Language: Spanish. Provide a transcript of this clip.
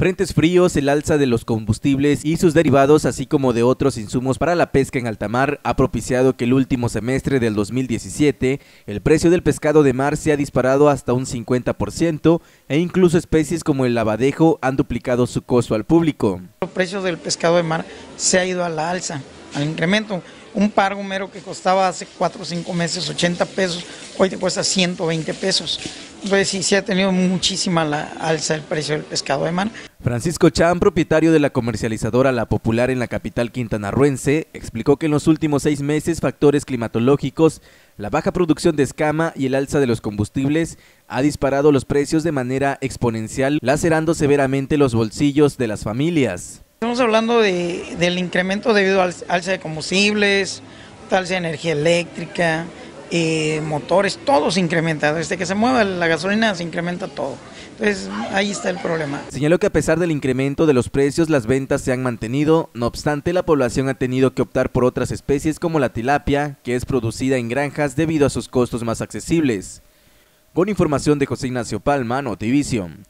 Frentes fríos, el alza de los combustibles y sus derivados, así como de otros insumos para la pesca en alta mar, ha propiciado que el último semestre del 2017 el precio del pescado de mar se ha disparado hasta un 50% e incluso especies como el lavadejo han duplicado su costo al público. Los precios del pescado de mar se ha ido a la alza, al incremento. Un par gomero que costaba hace 4 o 5 meses 80 pesos, hoy te cuesta 120 pesos. Entonces sí, se ha tenido muchísima la alza el precio del pescado de mar. Francisco Chan, propietario de la comercializadora La Popular en la capital quintanarruense, explicó que en los últimos 6 meses factores climatológicos, la baja producción de escama y el alza de los combustibles ha disparado los precios de manera exponencial, lacerando severamente los bolsillos de las familias. Estamos hablando del incremento debido al alza de combustibles, alza de energía eléctrica, motores, todo se incrementa. Desde que se mueva la gasolina se incrementa todo. Entonces ahí está el problema. Señaló que a pesar del incremento de los precios, las ventas se han mantenido. No obstante, la población ha tenido que optar por otras especies como la tilapia, que es producida en granjas debido a sus costos más accesibles. Con información de José Ignacio Palma, Notivision.